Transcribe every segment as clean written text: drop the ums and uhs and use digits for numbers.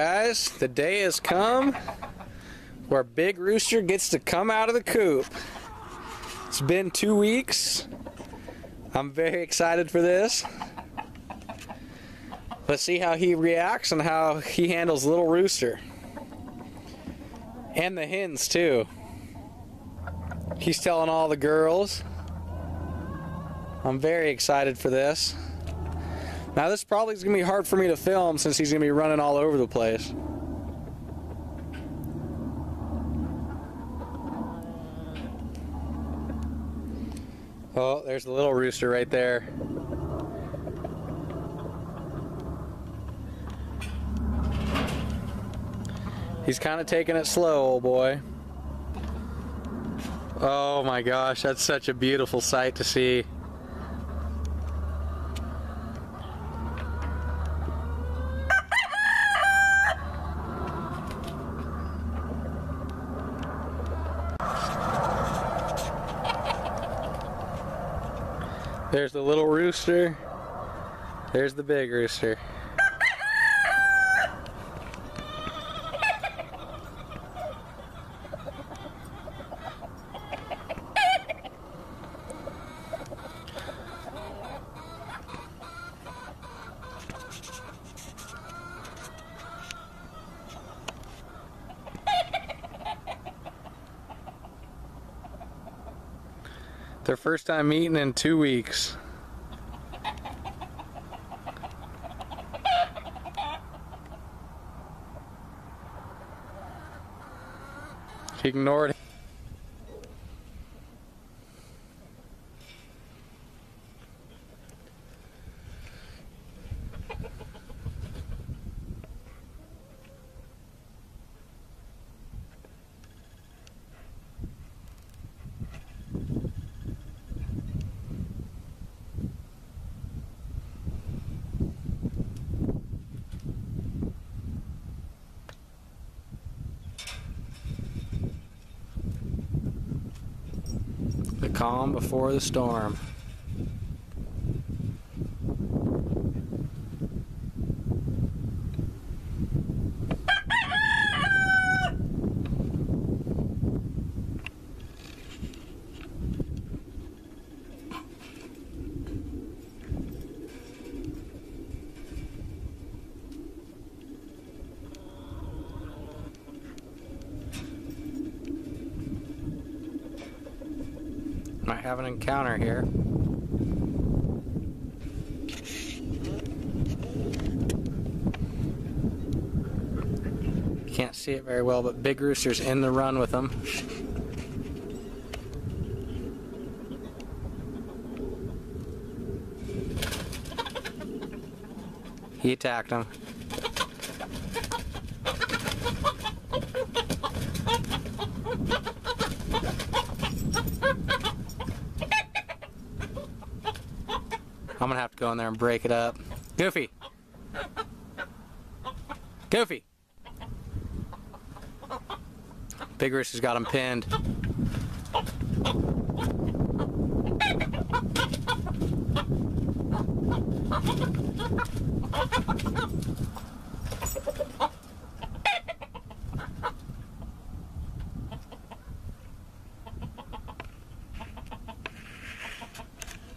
guys, the day has come where Big Rooster gets to come out of the coop. It's been 2 weeks. I'm very excited for this. Let's see how he reacts and how he handles Little Rooster. And the hens too. He's telling all the girls. I'm very excited for this. Now this probably is going to be hard for me to film since he's going to be running all over the place. Oh, there's the little rooster right there. He's kind of taking it slow, old boy. Oh my gosh, that's such a beautiful sight to see. There's the little rooster. There's the big rooster. Their first time meeting in 2 weeks. He ignored it. Calm before the storm. Might have an encounter here. Can't see it very well, but Big Rooster's in the run with them. He attacked him. I'm gonna have to go in there and break it up. Goofy! Goofy! Big Rooster's got him pinned.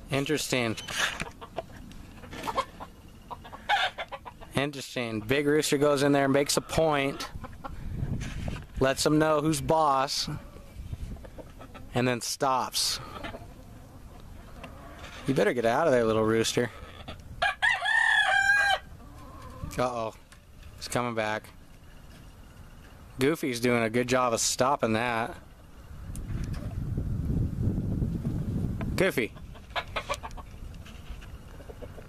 Interesting. Interesting. Big Rooster goes in there and makes a point, lets them know who's boss, and then stops. You better get out of there, little rooster. Uh-oh. He's coming back. Goofy's doing a good job of stopping that. Goofy.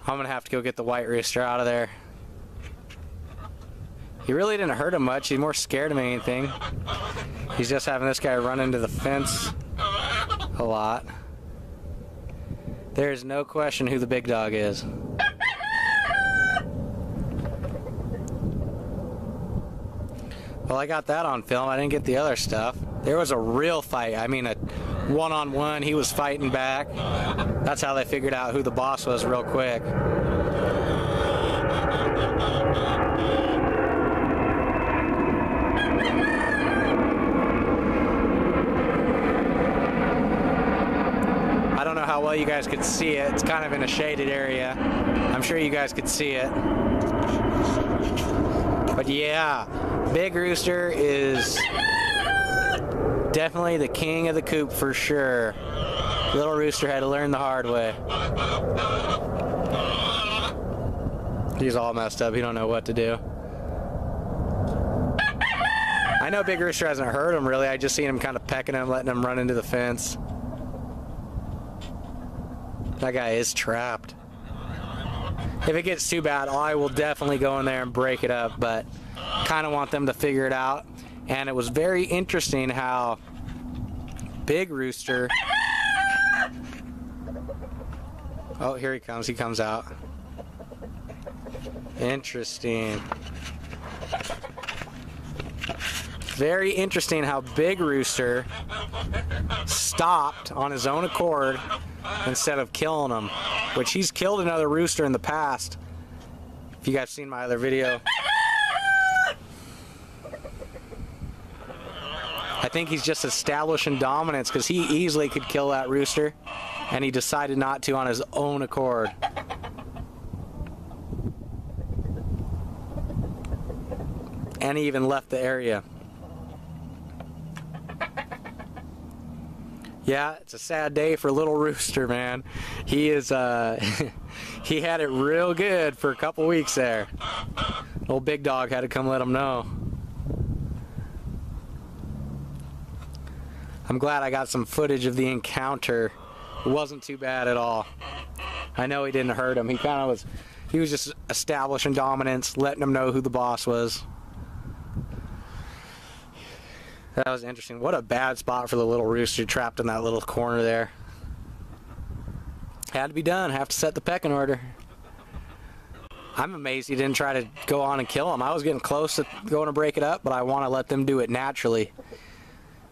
I'm gonna have to go get the white rooster out of there. He really didn't hurt him much. He's more scared of anything. He's just having this guy run into the fence a lot. There is no question who the big dog is. Well, I got that on film. I didn't get the other stuff. There was a real fight. I mean, a one-on-one. He was fighting back. That's how they figured out who the boss was real quick. know how well you guys could see it. It's kind of in a shaded area. I'm sure you guys could see it. But yeah, Big Rooster is definitely the king of the coop for sure. Little Rooster had to learn the hard way. He's all messed up. He don't know what to do. I know Big Rooster hasn't hurt him really. I just seen him kind of pecking him, letting him run into the fence. That guy is trapped. If it gets too bad, I will definitely go in there and break it up, but kind of want them to figure it out. And it was very interesting how Big Rooster... Oh, here he comes. He comes out. Interesting. Very interesting how Big Rooster stopped on his own accord instead of killing him, which he's killed another rooster in the past. If you guys have seen my other video, I think he's just establishing dominance because he easily could kill that rooster, and he decided not to on his own accord. And he even left the area. Yeah, it's a sad day for Little Rooster, man. He is, he had it real good for a couple weeks there. Old Big Dog had to come let him know. I'm glad I got some footage of the encounter. It wasn't too bad at all. I know he didn't hurt him. He kind of was, he was just establishing dominance, letting him know who the boss was. That was interesting. What a bad spot for the little rooster trapped in that little corner there. Had to be done. Have to set the pecking order. I'm amazed he didn't try to go on and kill him. I was getting close to going to break it up, but I want to let them do it naturally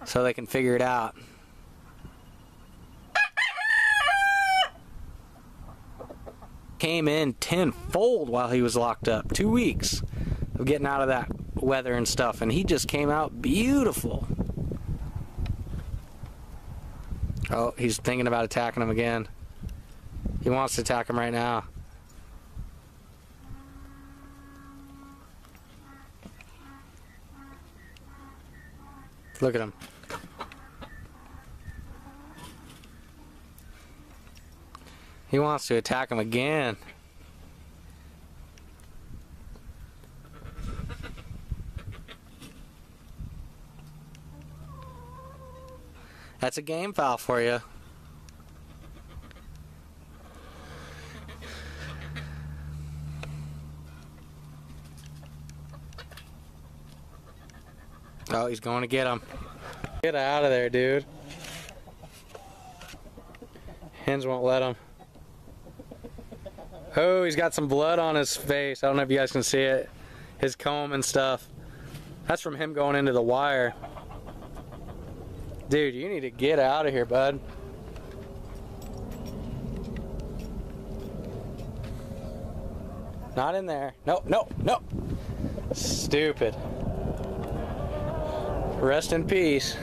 so they can figure it out. Came in tenfold while he was locked up. 2 weeks of getting out of that weather and stuff, and he just came out beautiful. Oh, he's thinking about attacking him again. He wants to attack him right now. Look at him. He wants to attack him again. That's a game foul for you. Oh, he's going to get him. Get out of there, dude. Hens won't let him. Oh, he's got some blood on his face. I don't know if you guys can see it. His comb and stuff. That's from him going into the wire. Dude, you need to get out of here, bud. Not in there. No, no, no. Stupid. Rest in peace.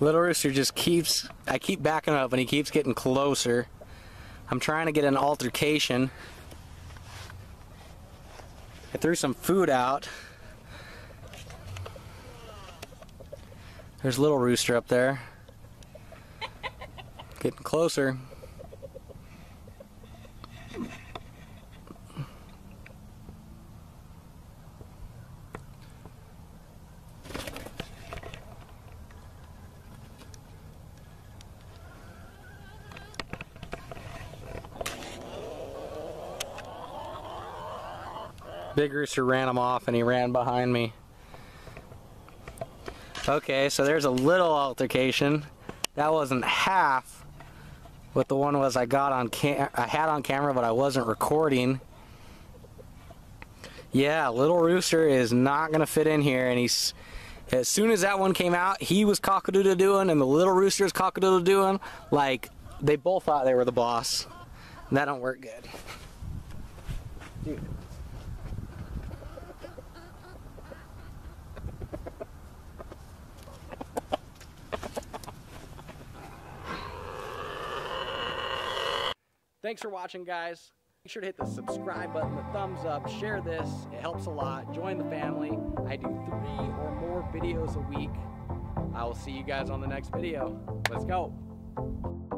Little Rooster just keeps... I keep backing up and he keeps getting closer. I'm trying to get an altercation. I threw some food out. There's Little Rooster up there. Getting closer. Big Rooster ran him off and he ran behind me. Okay, so there's a little altercation. That wasn't half what the one was I had on camera, but I wasn't recording. Yeah, Little Rooster is not gonna fit in here, and he's, as soon as that one came out, he was cock-a-doodle-dooing, and the Little Rooster's cock-a-doodle-dooing. Like, they both thought they were the boss. And that don't work good. Dude. Thanks for watching, guys. Make sure to hit the subscribe button, the thumbs up, share this. It helps a lot. Join the family. I do 3 or more videos a week. I will see you guys on the next video. Let's go.